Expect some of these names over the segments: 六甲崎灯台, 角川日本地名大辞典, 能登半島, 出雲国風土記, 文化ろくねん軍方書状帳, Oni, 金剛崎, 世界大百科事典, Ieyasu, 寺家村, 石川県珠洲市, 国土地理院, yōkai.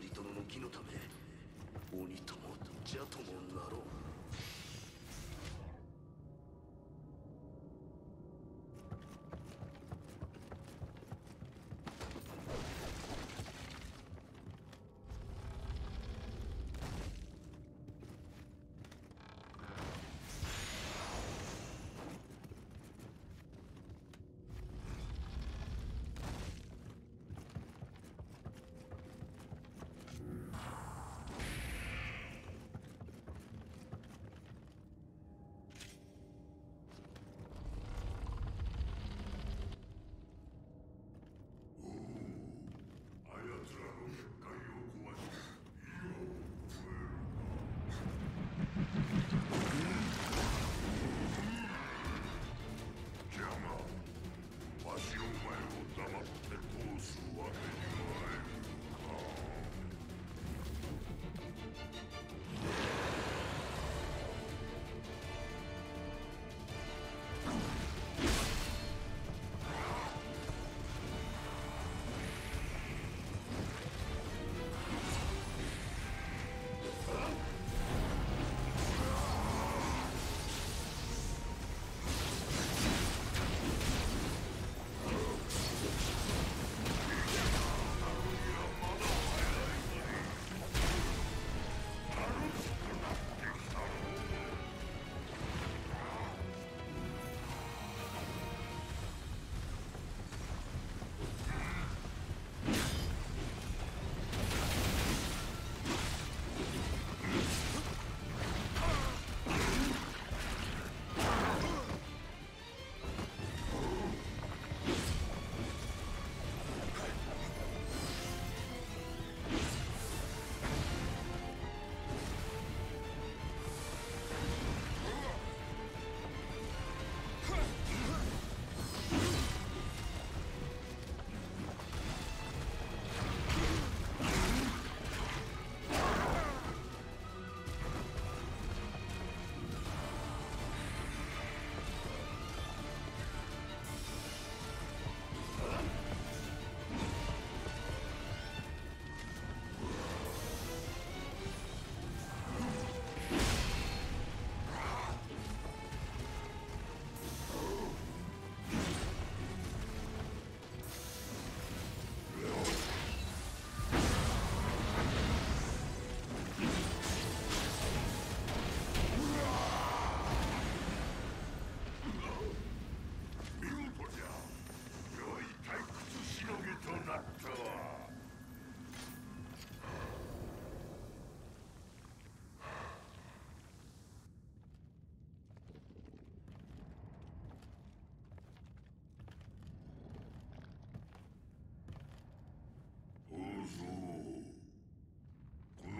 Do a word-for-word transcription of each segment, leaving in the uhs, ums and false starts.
り殿の義のため鬼とも邪ともなろう。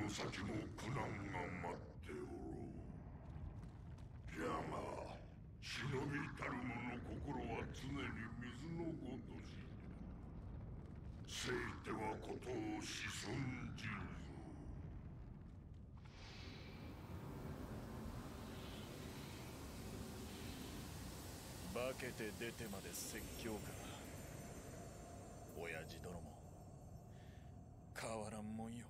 先も苦難が待っておろう。じゃが忍びたる者の心は常に水のごとし、せいてはことを子孫じるぞ。化けて出てまで説教か、親父殿も変わらんもんよ。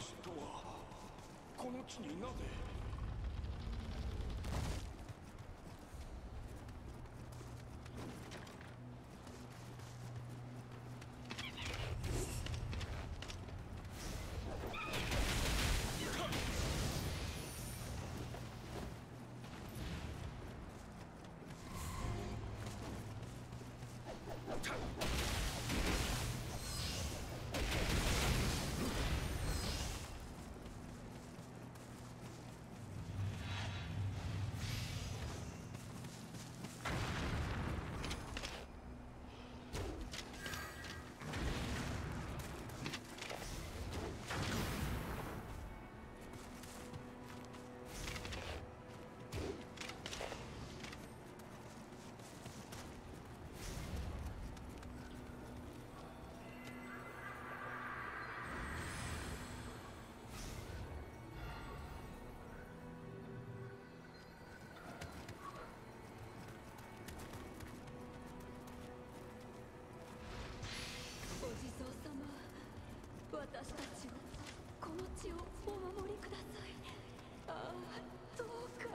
氏とはこの地になぜ？私たちを、この地をお守りください。ああ、どうか。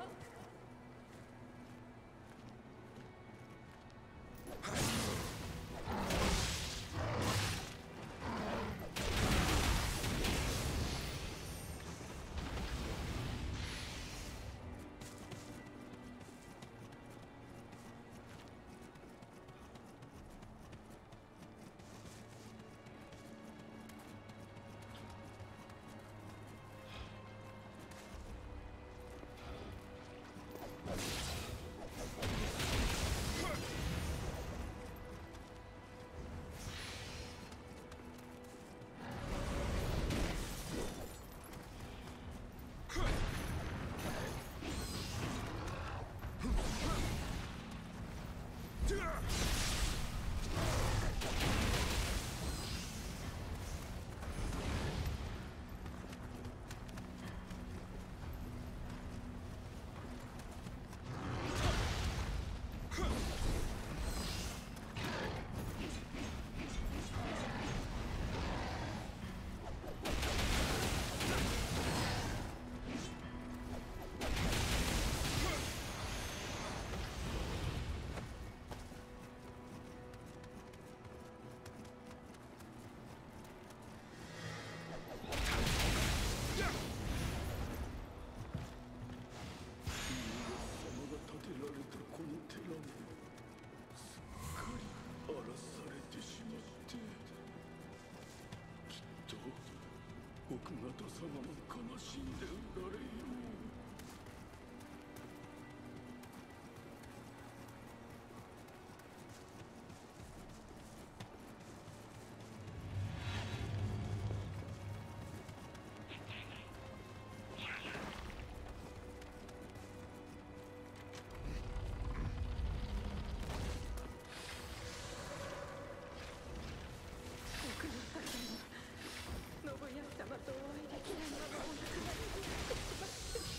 奥方様も悲しんでおられよう。信康様とお会いできないのがお亡くなりになってしまって。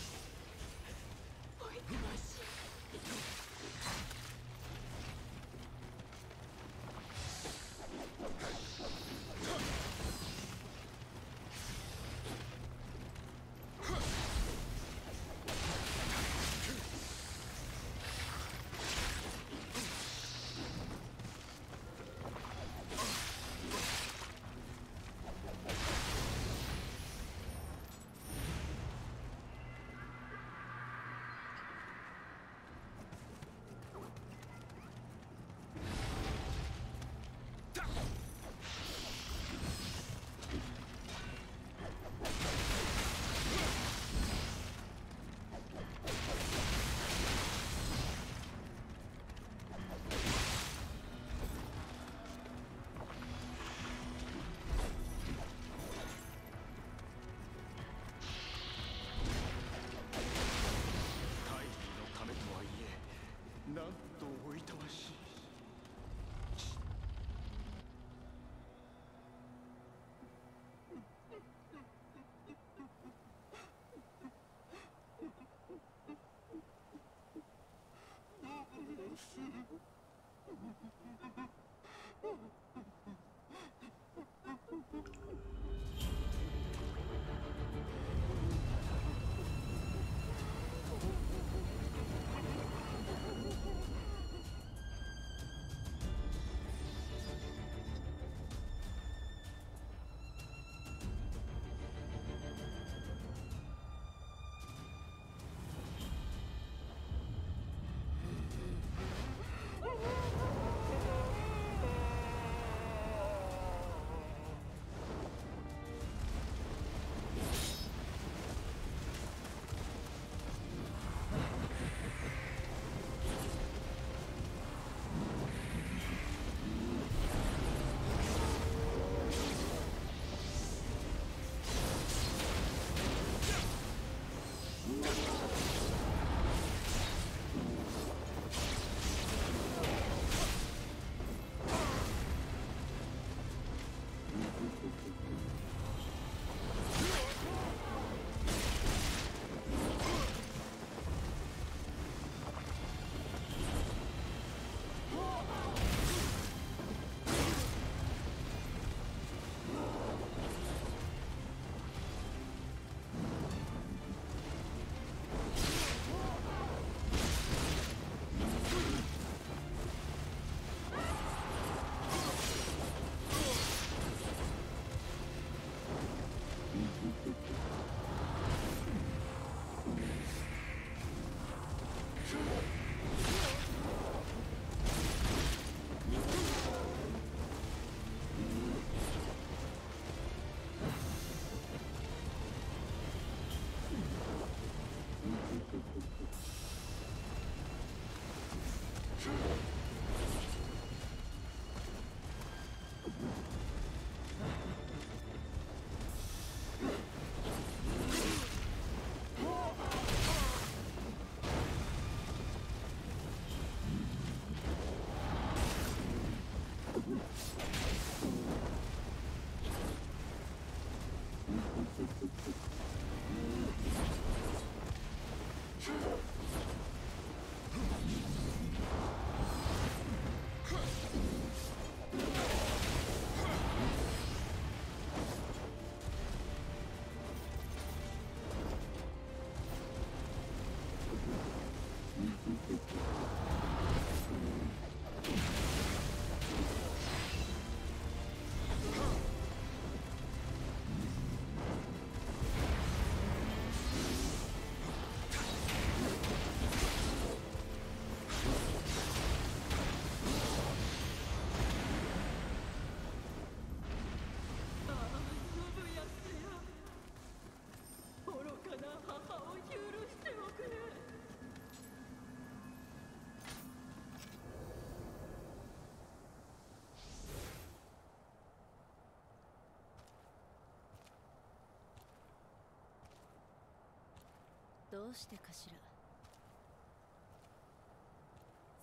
どうしてかしら。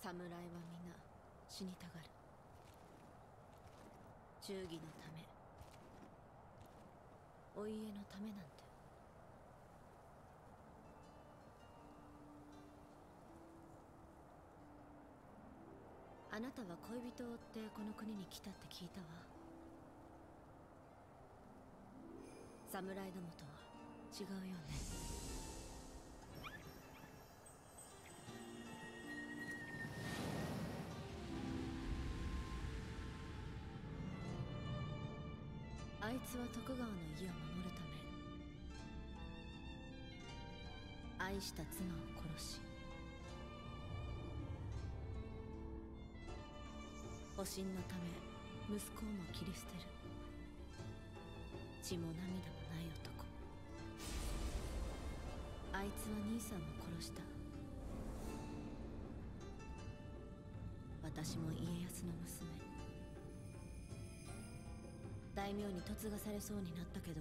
侍は皆死にたがる。忠義のため、お家のためなんて。あなたは恋人を追ってこの国に来たって聞いたわ。侍どもとは違うよね。あいつは徳川の家を守るため愛した妻を殺し、保身のため息子をも切り捨てる。血も涙もない男。あいつは兄さんも殺した。私も家康の娘。大名に嫁がされそうになったけど、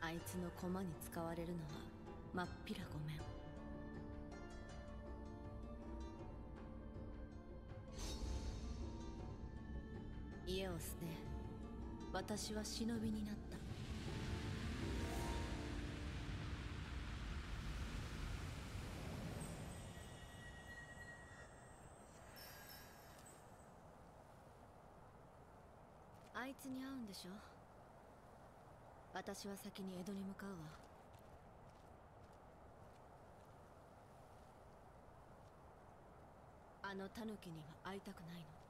あいつの駒に使われるのはまっぴらごめん。家を捨て、私は忍びになった。あいつに会うんでしょ。私は先に江戸に向かうわ。あの狸には会いたくないの。